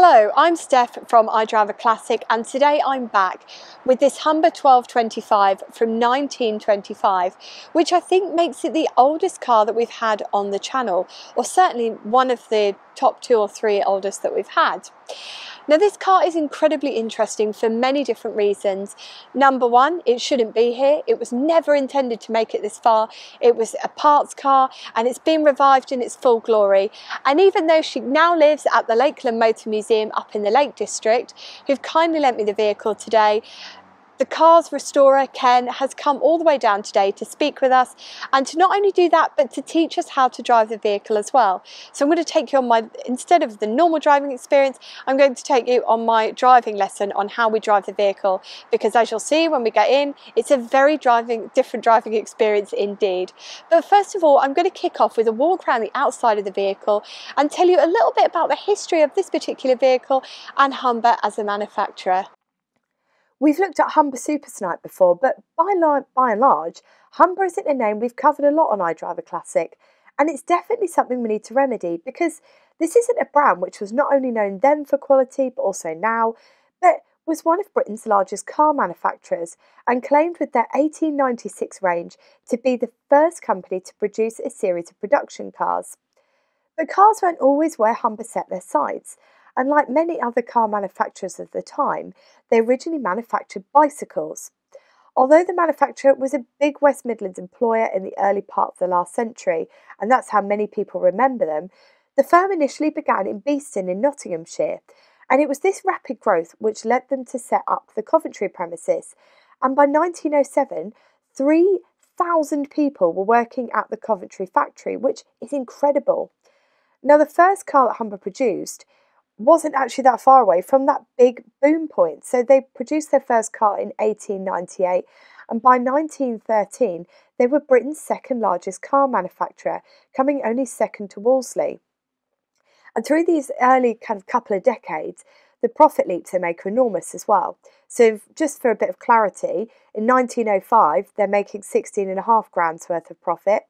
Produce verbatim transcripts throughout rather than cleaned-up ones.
Hello, I'm Steph from iDrive a Classic, and today I'm back with this Humber twelve twenty-five from nineteen twenty-five, which I think makes it the oldest car that we've had on the channel, or certainly one of the top two or three oldest that we've had. Now, this car is incredibly interesting for many different reasons. Number one, it shouldn't be here. It was never intended to make it this far. It was a parts car, and it's been revived in its full glory. And even though she now lives at the Lakeland Motor Museum Museum up in the Lake District, who've kindly lent me the vehicle today, the car's restorer, Ken, has come all the way down today to speak with us and to not only do that, but to teach us how to drive the vehicle as well. So I'm going to take you on my, instead of the normal driving experience, I'm going to take you on my driving lesson on how we drive the vehicle, because as you'll see when we get in, it's a very driving, different driving experience indeed. But first of all, I'm going to kick off with a walk around the outside of the vehicle and tell you a little bit about the history of this particular vehicle and Humber as a manufacturer. We've looked at Humber Super Snipe before, but by, la by and large, Humber isn't a name we've covered a lot on iDrive a Classic, and it's definitely something we need to remedy, because this isn't a brand which was not only known then for quality, but also now, but was one of Britain's largest car manufacturers, and claimed with their eighteen ninety-six range to be the first company to produce a series of production cars. But cars weren't always where Humber set their sights. And like many other car manufacturers of the time, they originally manufactured bicycles. Although the manufacturer was a big West Midlands employer in the early part of the last century, and that's how many people remember them, the firm initially began in Beeston in Nottinghamshire, and it was this rapid growth which led them to set up the Coventry premises, and by nineteen oh seven, three thousand people were working at the Coventry factory, which is incredible. Now, the first car that Humber produced wasn't actually that far away from that big boom point. So they produced their first car in eighteen ninety-eight, and by nineteen thirteen, they were Britain's second largest car manufacturer, coming only second to Wolseley. And through these early kind of couple of decades, the profit leaps they make are enormous as well. So just for a bit of clarity, in nineteen oh five, they're making sixteen and a half grand's worth of profit.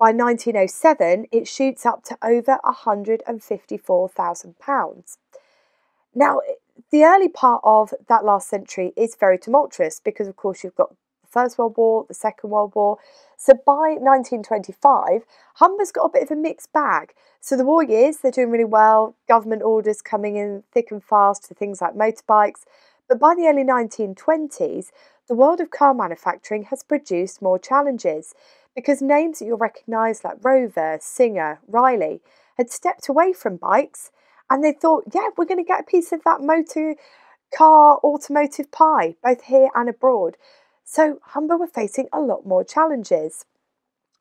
By nineteen oh seven, it shoots up to over one hundred and fifty-four thousand pounds. Now, the early part of that last century is very tumultuous because, of course, you've got the First World War, the Second World War. So by nineteen twenty-five, Humber's got a bit of a mixed bag. So the war years, they're doing really well, government orders coming in thick and fast for things like motorbikes. But by the early nineteen twenties, the world of car manufacturing has produced more challenges, because names that you'll recognise like Rover, Singer, Riley had stepped away from bikes, and they thought, yeah, we're going to get a piece of that motor car automotive pie, both here and abroad. So Humber were facing a lot more challenges.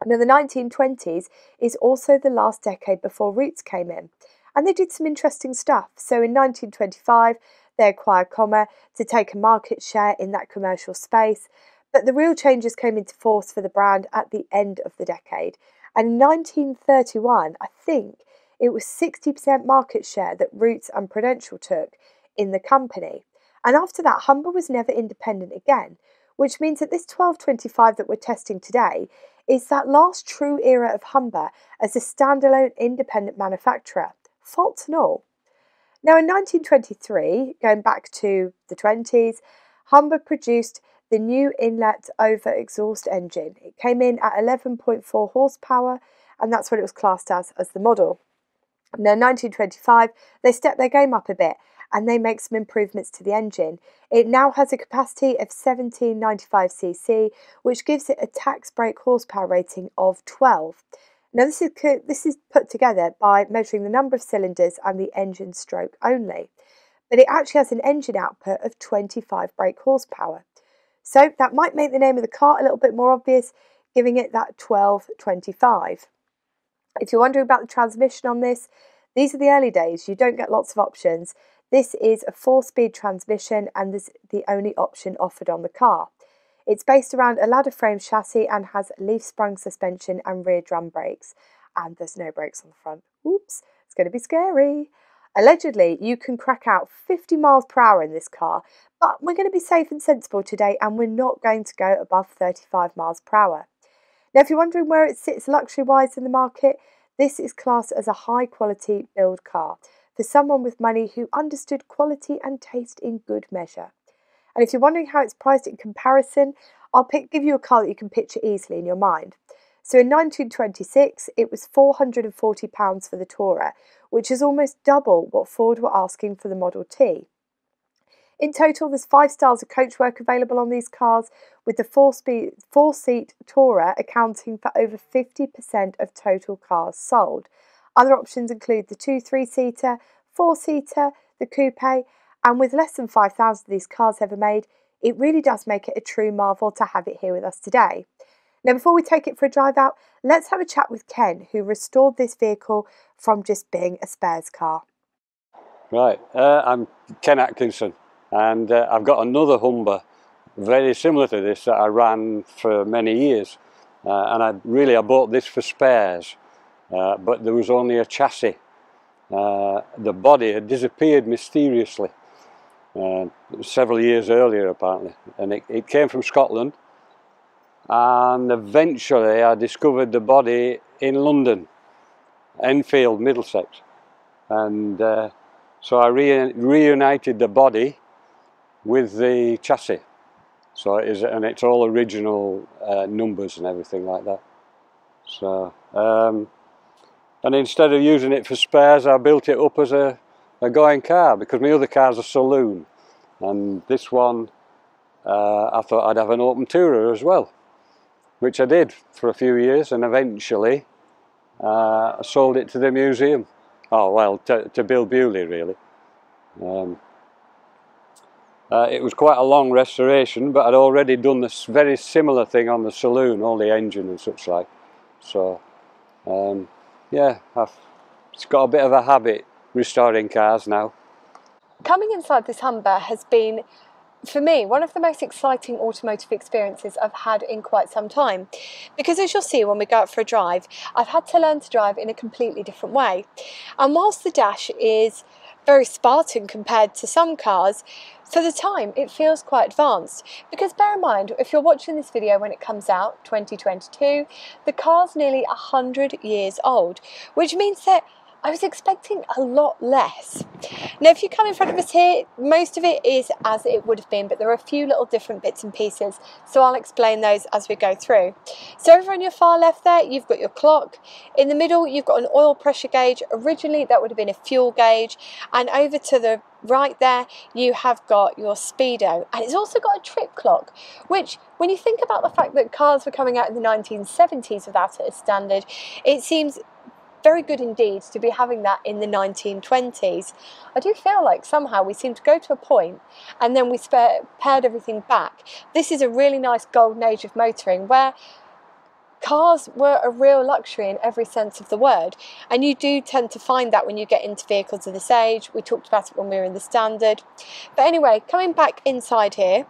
Now, the nineteen twenties is also the last decade before Roots came in, and they did some interesting stuff. So in nineteen twenty-five, they acquired Commer to take a market share in that commercial space. But the real changes came into force for the brand at the end of the decade. And in nineteen thirty-one, I think, it was sixty percent market share that Roots and Prudential took in the company. And after that, Humber was never independent again, which means that this twelve twenty-five that we're testing today is that last true era of Humber as a standalone independent manufacturer, faults and all. Now, in nineteen twenty-three, going back to the twenties, Humber produced the new inlet over exhaust engine. It came in at eleven point four horsepower, and that's what it was classed as, as the model. Now, in nineteen twenty-five, they stepped their game up a bit, and they make some improvements to the engine. It now has a capacity of seventeen ninety-five c c, which gives it a tax brake horsepower rating of twelve. Now, this is, this is put together by measuring the number of cylinders and the engine stroke only, but it actually has an engine output of twenty-five brake horsepower. So that might make the name of the car a little bit more obvious, giving it that twelve twenty-five. If you're wondering about the transmission on this, these are the early days. You don't get lots of options. This is a four-speed transmission, and this is the only option offered on the car. It's based around a ladder frame chassis and has leaf-sprung suspension and rear drum brakes. And there's no brakes on the front. Oops, it's going to be scary. Allegedly, you can crack out fifty miles per hour in this car, but we're going to be safe and sensible today, and we're not going to go above thirty-five miles per hour. Now, if you're wondering where it sits luxury-wise in the market, this is classed as a high-quality build car for someone with money who understood quality and taste in good measure. And if you're wondering how it's priced in comparison, I'll pick, give you a car that you can picture easily in your mind. So in nineteen twenty-six, it was four hundred and forty pounds for the Tourer, which is almost double what Ford were asking for the Model T. In total, there's five styles of coachwork available on these cars, with the four-speed, four-seat Tourer accounting for over fifty percent of total cars sold. Other options include the two three-seater, four-seater, the coupe, and with less than five thousand of these cars ever made, it really does make it a true marvel to have it here with us today. Now, before we take it for a drive out, let's have a chat with Ken, who restored this vehicle from just being a spares car. Right, uh, I'm Ken Atkinson, and uh, I've got another Humber very similar to this that I ran for many years, uh, and I really I bought this for spares, uh, but there was only a chassis. Uh, the body had disappeared mysteriously uh, several years earlier, apparently, and it, it came from Scotland. And eventually I discovered the body in London, Enfield, Middlesex, and uh, so I re reunited the body with the chassis, so it is, and it's all original uh, numbers and everything like that. So um, and instead of using it for spares, I built it up as a, a going car, because my other car's a saloon, and this one uh, I thought I'd have an open tourer as well, which I did for a few years, and eventually uh, I sold it to the museum. Oh, well, to, to Bill Bewley, really. Um, uh, it was quite a long restoration, but I'd already done this very similar thing on the saloon, all the engine and such like. So, um, yeah, I've it's got a bit of a habit restoring cars now. Coming inside this Humber has been, for me, one of the most exciting automotive experiences I've had in quite some time, because as you'll see when we go out for a drive, I've had to learn to drive in a completely different way. And whilst the dash is very Spartan compared to some cars, for the time it feels quite advanced, because bear in mind, if you're watching this video when it comes out, twenty twenty-two, the car's nearly one hundred years old, which means that I was expecting a lot less. Now, if you come in front of us here, most of it is as it would have been, but there are a few little different bits and pieces, so I'll explain those as we go through. So over on your far left there, you've got your clock. In the middle, you've got an oil pressure gauge. Originally, that would have been a fuel gauge. And over to the right there, you have got your speedo, and it's also got a trip clock, which, when you think about the fact that cars were coming out in the nineteen seventies without it as standard, it seems very good indeed to be having that in the nineteen twenties. I do feel like somehow we seem to go to a point and then we spare, paired everything back. This is a really nice golden age of motoring where cars were a real luxury in every sense of the word, and you do tend to find that when you get into vehicles of this age. We talked about it when we were in the standard. But anyway, coming back inside here,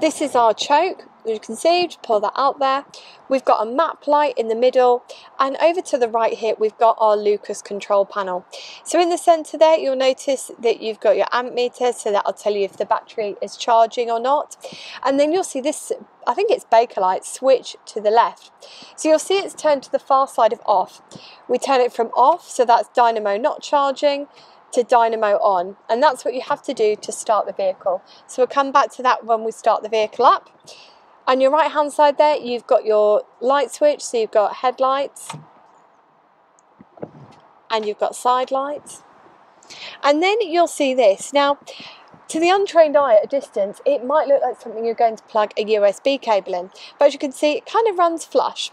this is our choke. You can see, just pull that out there. We've got a map light in the middle, and over to the right here we've got our Lucas control panel. So in the centre there you'll notice that you've got your amp meter, so that'll tell you if the battery is charging or not. And then you'll see this, I think it's Bakelite, switch to the left. So you'll see it's turned to the far side of off. We turn it from off, so that's dynamo not charging, to dynamo on, and that's what you have to do to start the vehicle. So we'll come back to that when we start the vehicle up. On your right hand side there, you've got your light switch, so you've got headlights and you've got side lights. And then you'll see this. Now, to the untrained eye at a distance, it might look like something you're going to plug a U S B cable in, but as you can see, it kind of runs flush.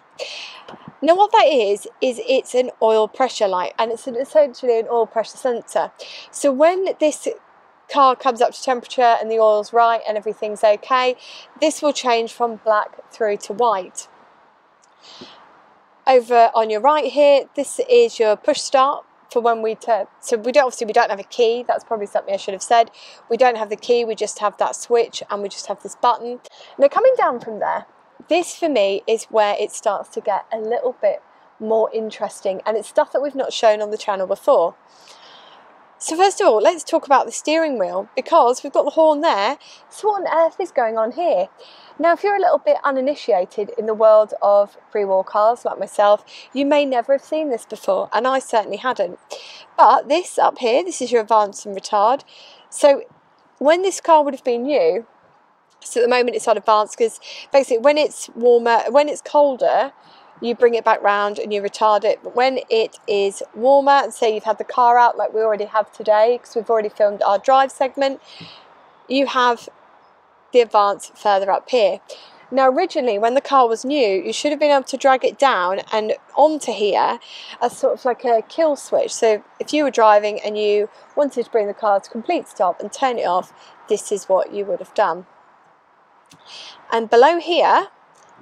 Now what that is, is it's an oil pressure light, and it's essentially an oil pressure sensor. So when this car comes up to temperature and the oil's right and everything's okay, this will change from black through to white. Over on your right here, this is your push start for when we turn. So we don't, obviously we don't have a key, that's probably something I should have said. We don't have the key, we just have that switch and we just have this button. Now coming down from there, this for me is where it starts to get a little bit more interesting, and it's stuff that we've not shown on the channel before. So first of all, let's talk about the steering wheel, because we've got the horn there, so what on earth is going on here? Now, if you're a little bit uninitiated in the world of freewheel cars like myself, you may never have seen this before, and I certainly hadn't. But this up here, this is your advance and retard. So when this car would have been new, so at the moment it's on advance because basically when it's warmer, when it's colder, you bring it back round and you retard it. But when it is warmer, and say you've had the car out like we already have today, because we've already filmed our drive segment, you have the advance further up here. Now, originally when the car was new, you should have been able to drag it down and onto here as sort of like a kill switch. So if you were driving and you wanted to bring the car to complete stop and turn it off, this is what you would have done. And below here,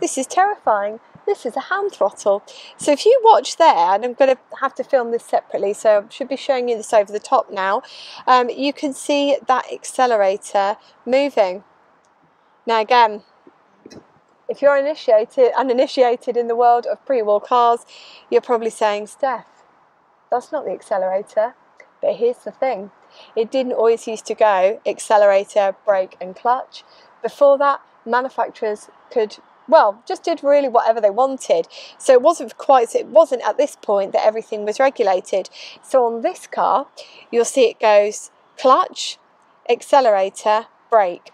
this is terrifying. This is a hand throttle. So if you watch there, and I'm going to have to film this separately, so I should be showing you this over the top now, um, you can see that accelerator moving. Now again, if you're initiated, uninitiated in the world of pre-wheel cars, you're probably saying, Steph, that's not the accelerator. But here's the thing, it didn't always used to go accelerator, brake and clutch. Before that, manufacturers could, well, just did really whatever they wanted. So it wasn't quite, it wasn't at this point that everything was regulated. So on this car, you'll see it goes clutch, accelerator, brake.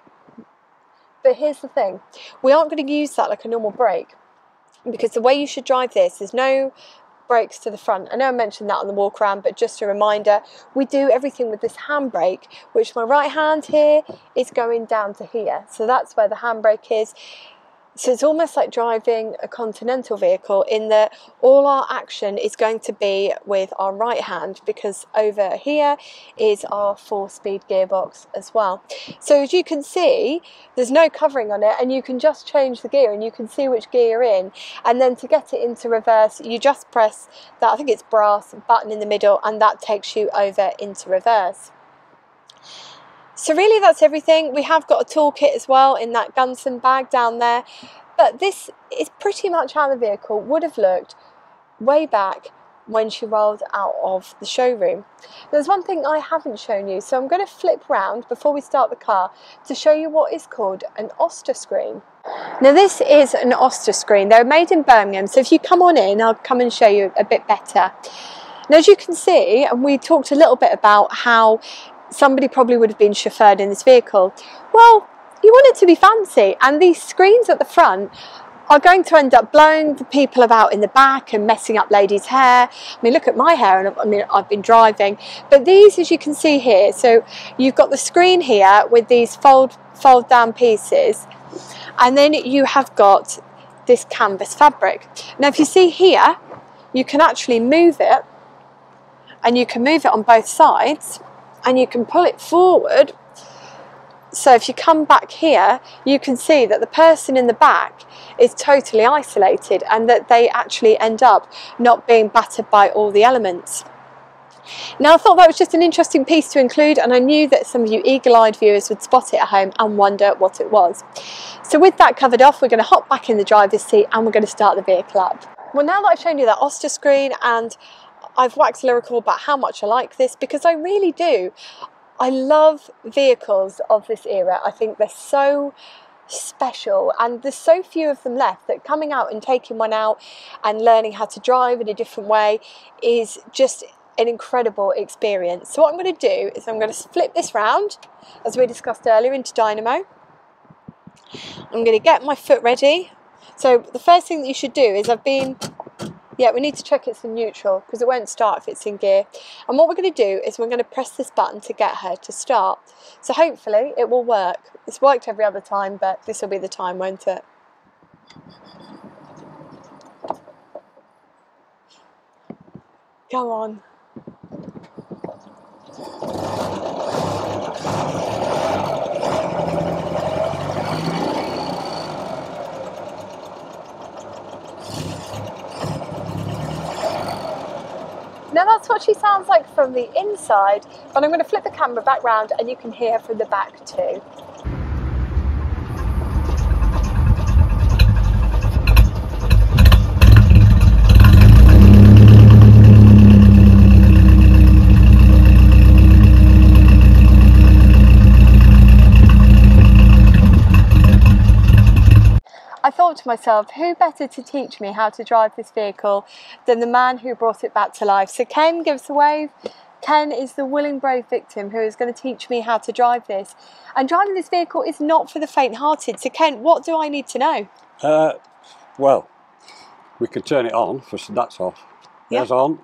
But here's the thing, we aren't going to use that like a normal brake, because the way you should drive this, there's no brakes to the front. I know I mentioned that on the walk around, but just a reminder, we do everything with this handbrake, which my right hand here is going down to here. So that's where the handbrake is. So it's almost like driving a Continental vehicle in that all our action is going to be with our right hand, because over here is our four-speed gearbox as well. So as you can see, there's no covering on it, and you can just change the gear and you can see which gear you're in. And then to get it into reverse, you just press that, I think it's brass button in the middle, and that takes you over into reverse. So really that's everything. We have got a toolkit as well in that Gunson bag down there, but this is pretty much how the vehicle would have looked way back when she rolled out of the showroom. There's one thing I haven't shown you, so I'm going to flip round before we start the car to show you what is called an Auster screen. Now this is an Auster screen. They're made in Birmingham, so if you come on in, I'll come and show you a bit better. Now as you can see, and we talked a little bit about how somebody probably would have been chauffeured in this vehicle. Well, you want it to be fancy, and these screens at the front are going to end up blowing the people about in the back and messing up ladies' hair. I mean, look at my hair, and I mean, I've been driving. But these, as you can see here, so you've got the screen here with these fold, fold down pieces, and then you have got this canvas fabric. Now, if you see here, you can actually move it, and you can move it on both sides, and you can pull it forward. So if you come back here, you can see that the person in the back is totally isolated, and that they actually end up not being battered by all the elements. Now, I thought that was just an interesting piece to include, and I knew that some of you eagle-eyed viewers would spot it at home and wonder what it was. So with that covered off, we're going to hop back in the driver's seat and we're going to start the vehicle up. Well, now that I've shown you that Auster screen, and I've waxed lyrical about how much I like this, because I really do. I love vehicles of this era. I think they're so special, and there's so few of them left that coming out and taking one out and learning how to drive in a different way is just an incredible experience. So what I'm going to do is I'm going to flip this round, as we discussed earlier, into dynamo. I'm going to get my foot ready. So the first thing that you should do is I've been... Yeah, we need to check it's in neutral, because it won't start if it's in gear. And what we're going to do is we're going to press this button to get her to start. So hopefully it will work. It's worked every other time, but this will be the time, won't it? Go on. Now that's what she sounds like from the inside, but I'm going to flip the camera back round and you can hear from the back too. to myself, who better to teach me how to drive this vehicle than the man who brought it back to life? So Ken, give us a wave. Ken is the willing, brave victim who is going to teach me how to drive this. And driving this vehicle is not for the faint-hearted. So Ken, what do I need to know? Uh, well, we can turn it on, for that's off. Yeah. That's on.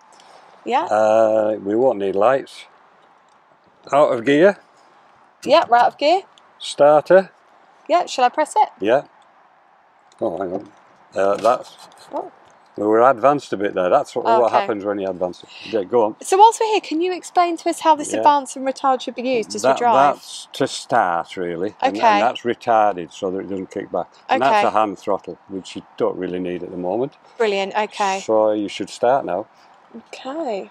Yeah. Uh, we won't need lights. Out of gear. Yeah, we're out of gear. Starter. Yeah, shall I press it? Yeah. Oh, hang on. Uh, that's... Oh. We were advanced a bit there. That's what, okay. what happens when you advance it. Yeah, go on. So whilst we're here, can you explain to us how this yeah. advance and retard should be used as that, we drive? That's to start, really. Okay. And, and that's retarded so that it doesn't kick back. Okay. And that's a hand throttle, which you don't really need at the moment. Brilliant, okay. So you should start now. Okay.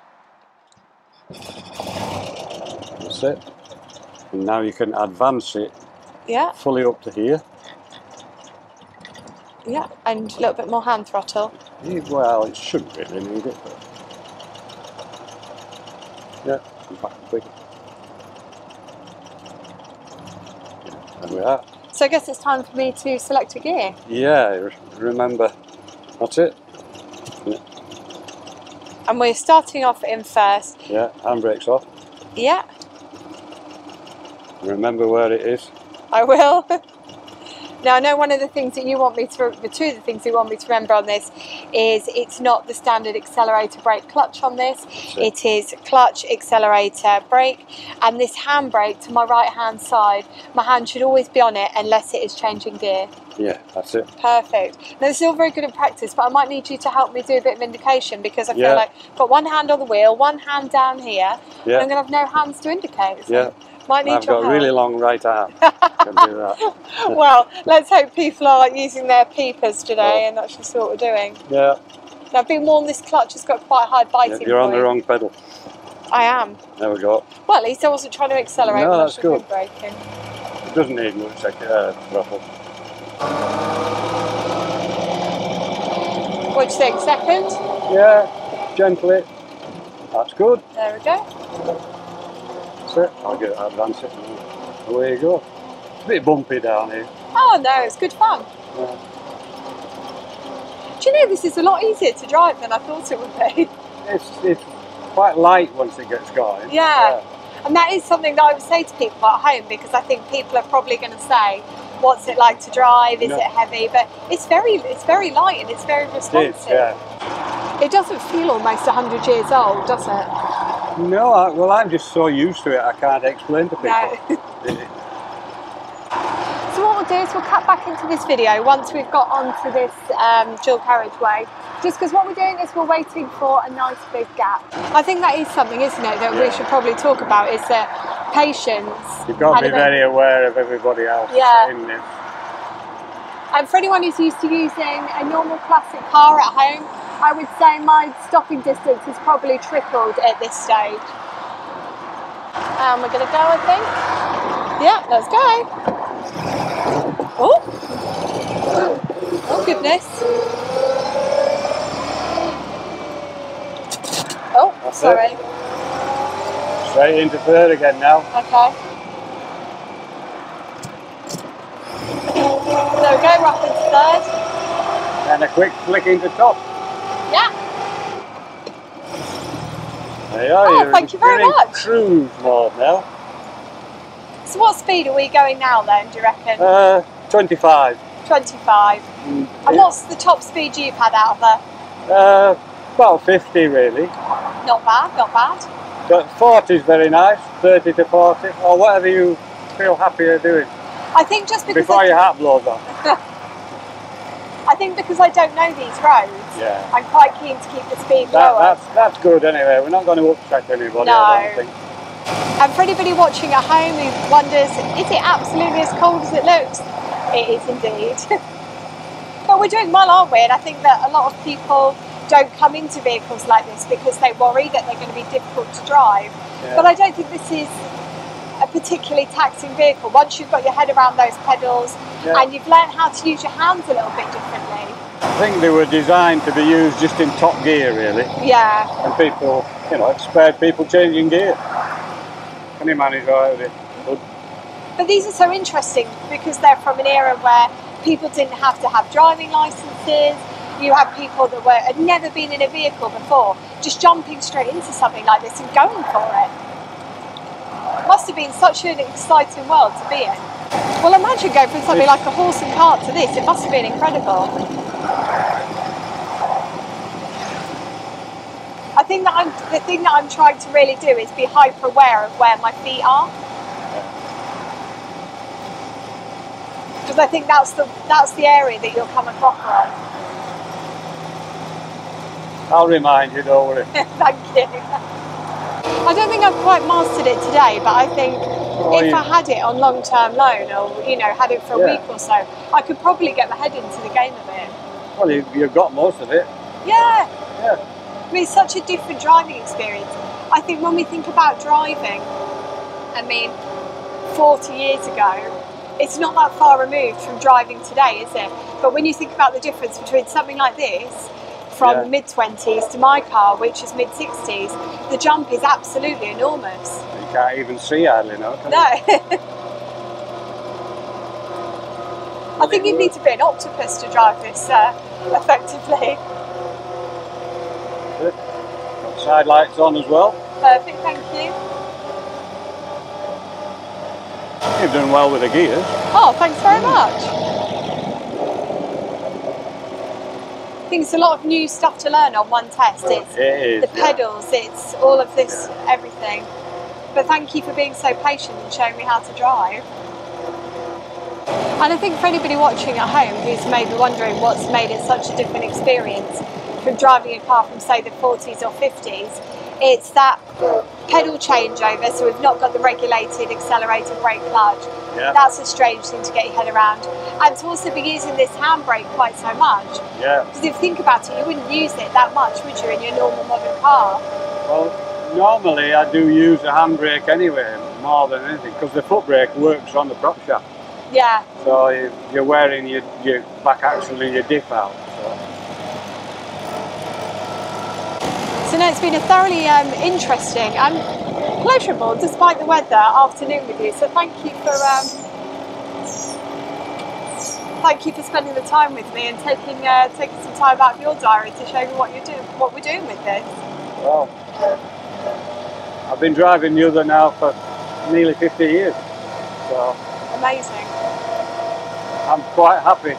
That's it. And now you can advance it yeah. fully up to here. Yeah, and a little bit more hand throttle. Well, it shouldn't really need it, but... Yeah, in fact, quick. Yeah, there we are. So I guess it's time for me to select a gear. Yeah, remember, that's it. Yeah. And we're starting off in first. Yeah, handbrake's off. Yeah. Remember where it is. I will. Now, I know one of the things that you want me to, the two of the things you want me to remember on this is it's not the standard accelerator, brake, clutch on this. It is clutch, accelerator, brake, and this handbrake to my right-hand side. My hand should always be on it unless it is changing gear. Yeah, that's it. Perfect. Now, this is all very good in practice, but I might need you to help me do a bit of indication because I feel yeah. like I've got one hand on the wheel, one hand down here, yeah. and I'm going to have no hands to indicate. So yeah. Might need I've got a really long right arm. Can do that. Well, let's hope people aren't using their peepers today oh. and that's just what we're doing. Yeah. Now, I've been warned this clutch has got quite a high biting yeah, You're point. on the wrong pedal. I am. There we go. Well, at least I wasn't trying to accelerate. No, that's good. It doesn't need much uh, throttle. What do you think? Second? Yeah, gently. That's good. There we go. It. I'll get it, advance it, and away you go. It's a bit bumpy down here. Oh no, it's good fun. Yeah. Do you know, this is a lot easier to drive than I thought it would be. It's, it's quite light once it gets going. Yeah. yeah, and that is something that I would say to people at home because I think people are probably going to say, what's it like to drive, is no. it heavy? But it's very, it's very light and it's very responsive. It is, yeah. It doesn't feel almost one hundred years old, does it? No, I, well, I'm just so used to it, I can't explain to people. No. So what we'll do is we'll cut back into this video once we've got onto this um, dual carriageway, just because what we're doing is we're waiting for a nice big gap. I think that is something, isn't it, that yeah. we should probably talk about, is that patience. You've got to be very aware of everybody else. Yeah. In this. And for anyone who's used to using a normal classic car at home, I would say my stopping distance is probably tripled at this stage. And um, we're going to go, I think. Yeah, let's go. Oh, oh goodness. Oh, That's sorry. It. Straight into third again now. Okay. So we go, we're up into third. And a quick flick into top. Yeah. There you are. Oh, You're thank you very much. Cruise mode now. So, what speed are we going now then? Do you reckon? Uh, twenty-five. Twenty-five. Mm, and yeah. what's the top speed you've had out of her? Uh, about fifty, really. Not bad. Not bad. But forty is very nice. Thirty to forty, or whatever you feel happier doing. I think just because before I... you hat blows off. I think because I don't know these roads, yeah. I'm quite keen to keep the speed that, lower. That's, that's good anyway, we're not going to upset anybody. No. I don't think. And for anybody watching at home who wonders, is it absolutely as cold as it looks? It is indeed. But we're doing well, aren't we? And I think that a lot of people don't come into vehicles like this because they worry that they're going to be difficult to drive. Yeah. But I don't think this is a particularly taxing vehicle. Once you've got your head around those pedals yeah. and you've learned how to use your hands a little bit differently. I think they were designed to be used just in top gear, really. Yeah. And people, you know, it spared people changing gear. Any man who's right with it. But these are so interesting because they're from an era where people didn't have to have driving licenses. You had people that were had never been in a vehicle before, just jumping straight into something like this and going for it. It must have been such an exciting world to be in. Well, imagine going from something like a horse and cart to this. It must have been incredible. I think that I'm, the thing that I'm trying to really do is be hyper aware of where my feet are. Because I think that's the, that's the area that you'll come a cropper on. I'll remind you, don't worry. Thank you. I don't think I've quite mastered it today, but I think oh, if yeah. I had it on long-term loan or, you know, had it for a yeah. week or so, I could probably get my head into the game a bit. Well, you, you've got most of it. Yeah. Yeah. I mean, it's such a different driving experience. I think when we think about driving, I mean, forty years ago, it's not that far removed from driving today, is it? But when you think about the difference between something like this from yeah. mid twenties to my car, which is mid sixties, the jump is absolutely enormous. You can't even see hardly now, can no. you? I think you'd need to be an octopus to drive this uh, effectively. Good. Got side lights on as well. Perfect, thank you. You've done well with the gears. Oh, thanks very much. I think it's a lot of new stuff to learn on one test. It's it is, the pedals, yeah. it's all of this, yeah. everything. But thank you for being so patient and showing me how to drive. And I think for anybody watching at home who's maybe wondering what's made it such a different experience from driving a car from say the forties or fifties, it's that pedal changeover, so we've not got the regulated accelerator brake clutch. Yeah. That's a strange thing to get your head around. And to also be using this handbrake quite so much. Yeah. Because if you think about it, you wouldn't use it that much, would you, in your normal modern car? Well, normally I do use a handbrake anyway, more than anything, because the foot brake works on the prop shaft. Yeah. So you're wearing your, your back axle and your diff out. So. So no, it's been a thoroughly um, interesting and pleasurable, despite the weather, afternoon with you. So thank you for um, thank you for spending the time with me and taking uh, taking some time out of your diary to show me what you do, what we're doing with this. Well, I've been driving the other now for nearly fifty years. So amazing. I'm quite happy.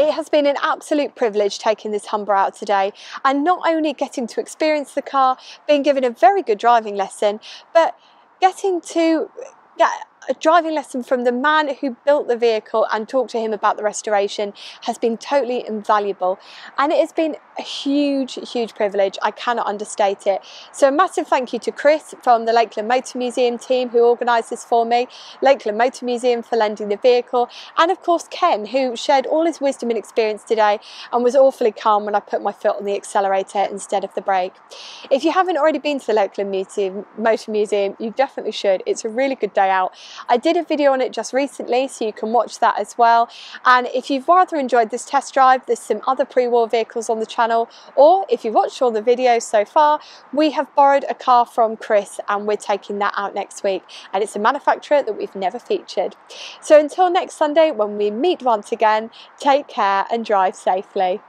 It has been an absolute privilege taking this Humber out today, and not only getting to experience the car, being given a very good driving lesson, but getting to get a driving lesson from the man who built the vehicle and talk to him about the restoration has been totally invaluable. And it has been a huge, huge privilege. I cannot understate it. So a massive thank you to Chris from the Lakeland Motor Museum team who organised this for me, Lakeland Motor Museum for lending the vehicle, and of course Ken, who shared all his wisdom and experience today and was awfully calm when I put my foot on the accelerator instead of the brake. If you haven't already been to the Lakeland Museum, Motor Museum, you definitely should. It's a really good day out. I did a video on it just recently, so you can watch that as well. And if you've rather enjoyed this test drive, there's some other pre-war vehicles on the channel. Or if you've watched all the videos so far, we have borrowed a car from Chris and we're taking that out next week, and it's a manufacturer that we've never featured. So until next Sunday when we meet once again, take care and drive safely.